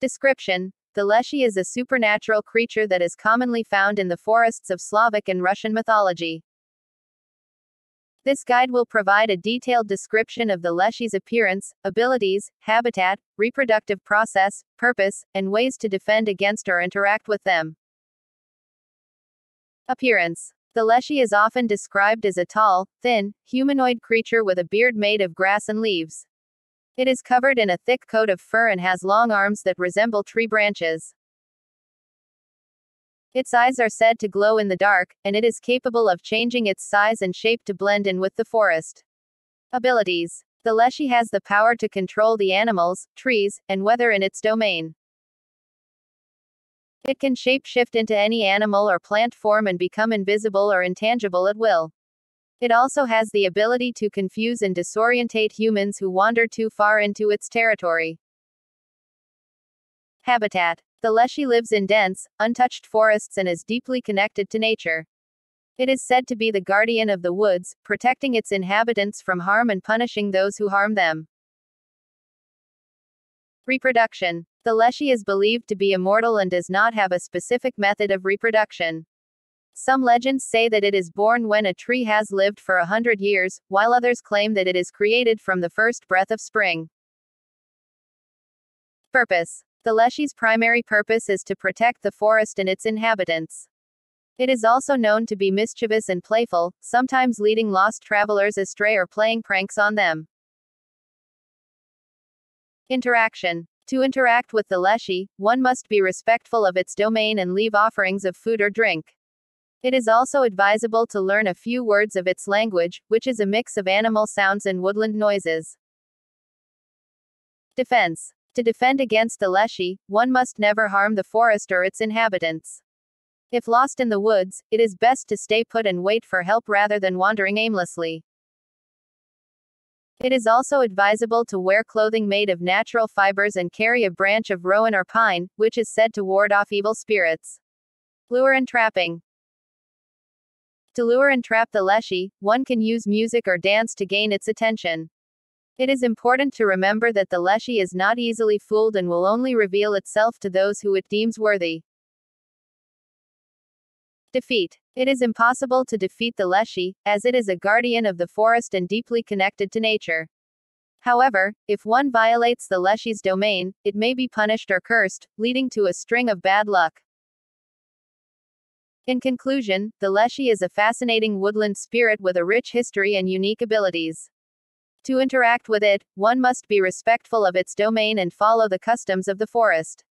Description: The Leshy is a supernatural creature that is commonly found in the forests of Slavic and Russian mythology. This guide will provide a detailed description of the Leshy's appearance, abilities, habitat, reproductive process, purpose, and ways to defend against or interact with them. Appearance: The Leshy is often described as a tall, thin, humanoid creature with a beard made of grass and leaves. It is covered in a thick coat of fur and has long arms that resemble tree branches. Its eyes are said to glow in the dark, and it is capable of changing its size and shape to blend in with the forest. Abilities: The Leshy has the power to control the animals, trees, and weather in its domain. It can shape-shift into any animal or plant form and become invisible or intangible at will. It also has the ability to confuse and disorientate humans who wander too far into its territory. Habitat: The Leshy lives in dense, untouched forests and is deeply connected to nature. It is said to be the guardian of the woods, protecting its inhabitants from harm and punishing those who harm them. Reproduction: The Leshy is believed to be immortal and does not have a specific method of reproduction. Some legends say that it is born when a tree has lived for 100 years, while others claim that it is created from the first breath of spring. Purpose: The Leshy's primary purpose is to protect the forest and its inhabitants. It is also known to be mischievous and playful, sometimes leading lost travelers astray or playing pranks on them. Interaction: To interact with the Leshy, one must be respectful of its domain and leave offerings of food or drink. It is also advisable to learn a few words of its language, which is a mix of animal sounds and woodland noises. Defense: To defend against the Leshy, one must never harm the forest or its inhabitants. If lost in the woods, it is best to stay put and wait for help rather than wandering aimlessly. It is also advisable to wear clothing made of natural fibers and carry a branch of rowan or pine, which is said to ward off evil spirits. Lure and trapping: To lure and trap the Leshy, one can use music or dance to gain its attention. It is important to remember that the Leshy is not easily fooled and will only reveal itself to those who it deems worthy. Defeat: It is impossible to defeat the Leshy, as it is a guardian of the forest and deeply connected to nature. However, if one violates the Leshy's domain, it may be punished or cursed, leading to a string of bad luck. In conclusion, the Leshy is a fascinating woodland spirit with a rich history and unique abilities. To interact with it, one must be respectful of its domain and follow the customs of the forest.